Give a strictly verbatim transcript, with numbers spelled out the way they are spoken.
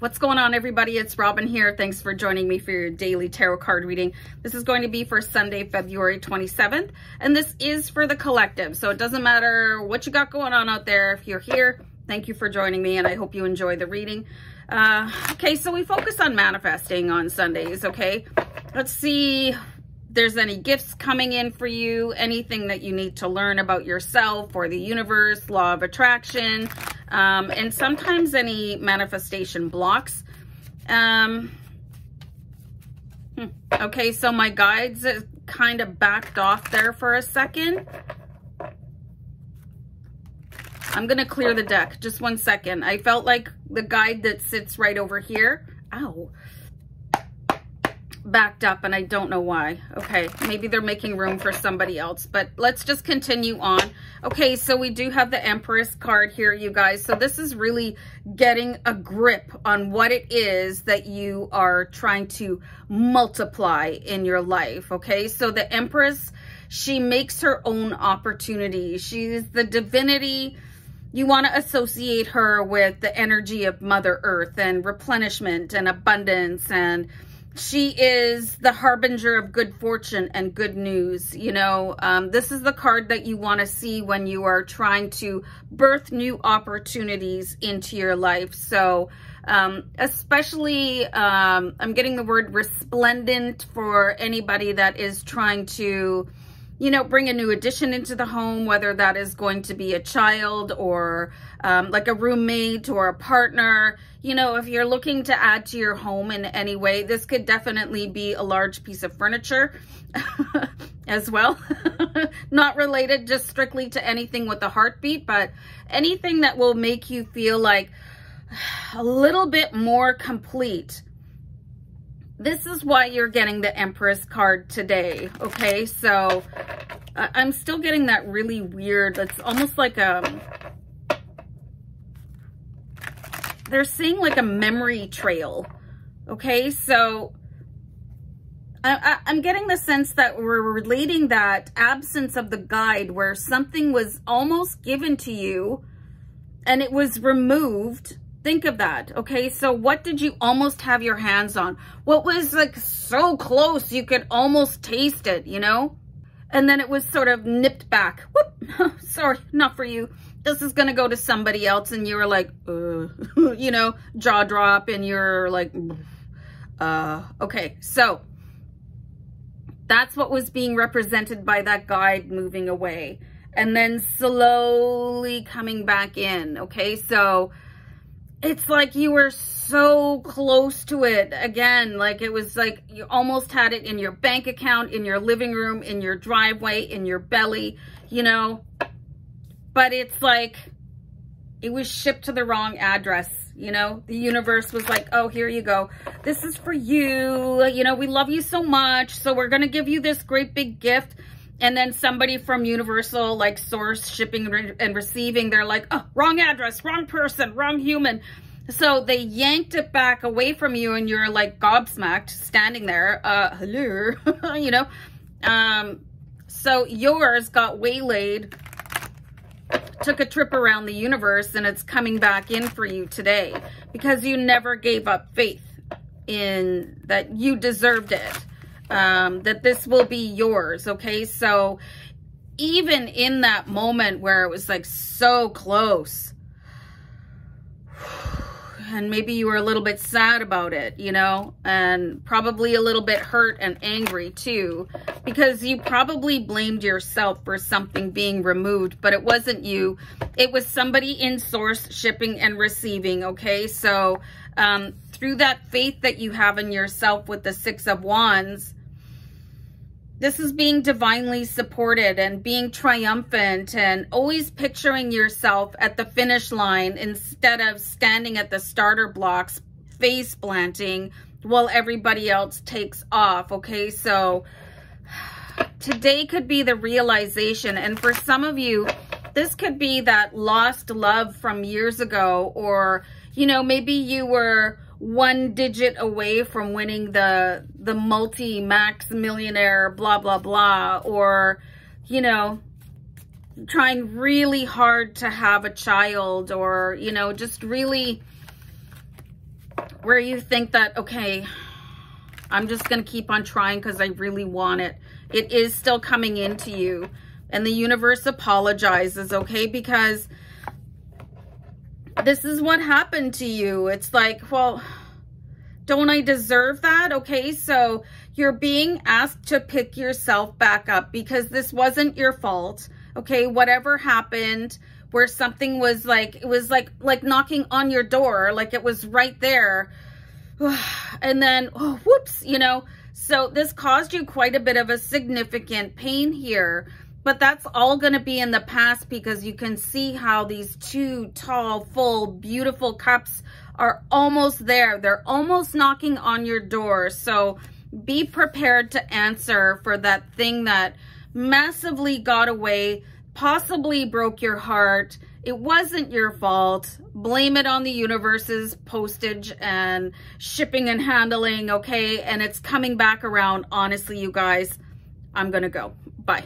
What's going on, everybody? It's Robin here. Thanks for joining me for your daily tarot card reading. This is going to be for Sunday, February twenty-seventh, and this is for the collective. So it doesn't matter what you got going on out there. If you're here, thank you for joining me, and I hope you enjoy the reading. Uh, okay, so we focus on manifesting on Sundays, okay? Let's see if there's any gifts coming in for you, anything that you need to learn about yourself or the universe, law of attraction, Um, and sometimes any manifestation blocks. Um, okay, so my guides kind of backed off there for a second. I'm going to clear the deck. Just one second. I felt like the guide that sits right over here, ow, backed up, and I don't know why. Okay, maybe they're making room for somebody else, but let's just continue on. Okay, so we do have the Empress card here, you guys. So this is really getting a grip on what it is that you are trying to multiply in your life, okay? So the Empress, she makes her own opportunity. She's the divinity. You want to associate her with the energy of Mother Earth and replenishment and abundance, and she is the harbinger of good fortune and good news. You know, um, this is the card that you want to see when you are trying to birth new opportunities into your life. So um, especially, um, I'm getting the word resplendent for anybody that is trying to, you know, bring a new addition into the home, whether that is going to be a child or um, like a roommate or a partner. You know, if you're looking to add to your home in any way, this could definitely be a large piece of furniture as well. Not related just strictly to anything with the heartbeat, but anything that will make you feel like a little bit more complete. This is why you're getting the Empress card today, okay? So uh, I'm still getting that really weird, it's almost like a, they're seeing like a memory trail, okay? So I, I, I'm getting the sense that we're relating that absence of the guide where something was almost given to you and it was removed. Think of that, okay? So what did you almost have your hands on? What was like so close you could almost taste it, you know? And then it was sort of nipped back. Whoop, sorry, not for you. This is gonna go to somebody else, and you were like, uh, you know, jaw drop, and you're like, uh, okay. So that's what was being represented by that guide moving away and then slowly coming back in, okay? So it's like you were so close to it again. Like it was like you almost had it in your bank account, in your living room, in your driveway, in your belly, you know, but it's like it was shipped to the wrong address. You know, the universe was like, oh, here you go. This is for you. You know, we love you so much. So we're going to give you this great big gift. And then somebody from Universal, like Source, Shipping and Receiving, they're like, oh, wrong address, wrong person, wrong human. So they yanked it back away from you, and you're like gobsmacked, standing there, uh, hello, you know. Um, so yours got waylaid, took a trip around the universe, and it's coming back in for you today because you never gave up faith in that you deserved it. Um, that this will be yours, okay? So even in that moment where it was like so close, and maybe you were a little bit sad about it, you know, and probably a little bit hurt and angry too, because you probably blamed yourself for something being removed, but it wasn't you. It was somebody in Source, Shipping and Receiving, okay? So um, through that faith that you have in yourself with the Six of Wands, this is being divinely supported and being triumphant and always picturing yourself at the finish line instead of standing at the starter blocks, face planting while everybody else takes off, okay? So today could be the realization. And for some of you, this could be that lost love from years ago, or, you know, maybe you were one digit away from winning the the multi max millionaire blah blah blah, or you know, trying really hard to have a child, or you know, just really where you think that, okay, I'm just going to keep on trying because I really want it. It is still coming into you. And the universe apologizes, okay? Because this is what happened to you. It's like, well, don't I deserve that? Okay, so you're being asked to pick yourself back up because this wasn't your fault, okay? Whatever happened where something was like, it was like, like knocking on your door, like it was right there. And then, oh, whoops, you know? So this caused you quite a bit of a significant pain here. But that's all going to be in the past because you can see how these two tall, full, beautiful cups are almost there. They're almost knocking on your door. So be prepared to answer for that thing that massively got away, possibly broke your heart. It wasn't your fault. Blame it on the universe's postage and shipping and handling, okay? And it's coming back around. Honestly, you guys, I'm going to go. Bye.